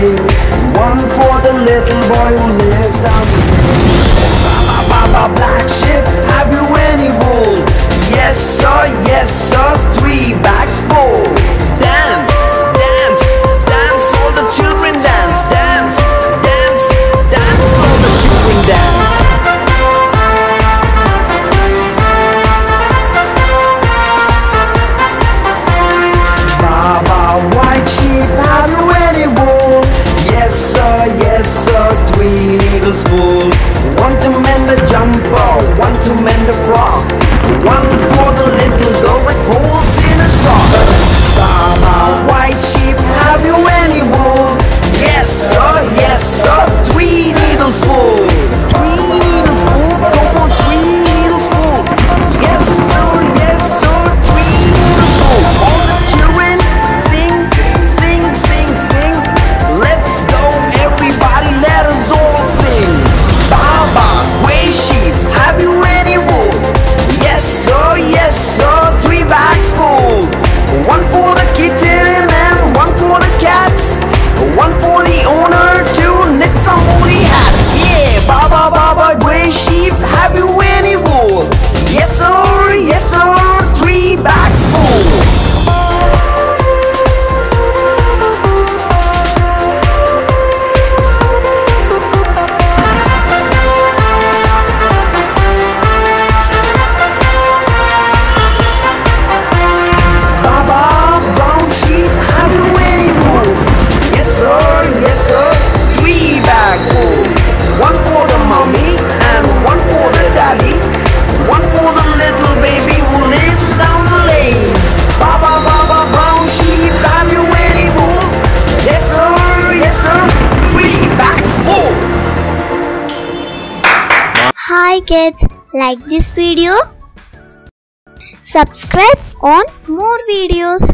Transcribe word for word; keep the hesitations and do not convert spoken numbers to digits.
day, one for the little boy who lives down the lane. Black sheep, have you any wool? Yes sir, yes sir, three bags full. Dance, dance, dance, all the children dance. Dance, dance, dance, all the children dance. White sheep, have you any wool? Yes sir, yes sir, three needles full. One to mend a jumper, one to mend a frock, one for the little girl with holes in her sock. Baba, white sheep, have you any wool? Yes sir, yes sir, three needles full. Three needles full, come on, three needles full. Yes sir, yes sir, three needles full. All the children kids. Like this video, subscribe on more videos.